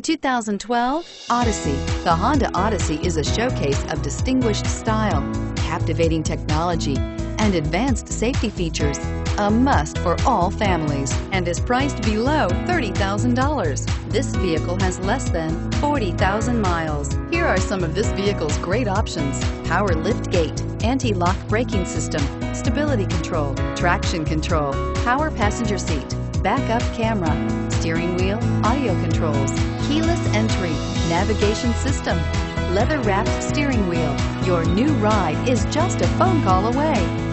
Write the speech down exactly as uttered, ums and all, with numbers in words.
The two thousand twelve Odyssey. The Honda Odyssey is a showcase of distinguished style, captivating technology, and advanced safety features, a must for all families, and is priced below thirty thousand dollars. This vehicle has less than forty thousand miles. Here are some of this vehicle's great options: power lift gate, anti-lock braking system, stability control, traction control, power passenger seat, backup camera, steering wheel audio controls, keyless entry, navigation system, leather-wrapped steering wheel. Your new ride is just a phone call away.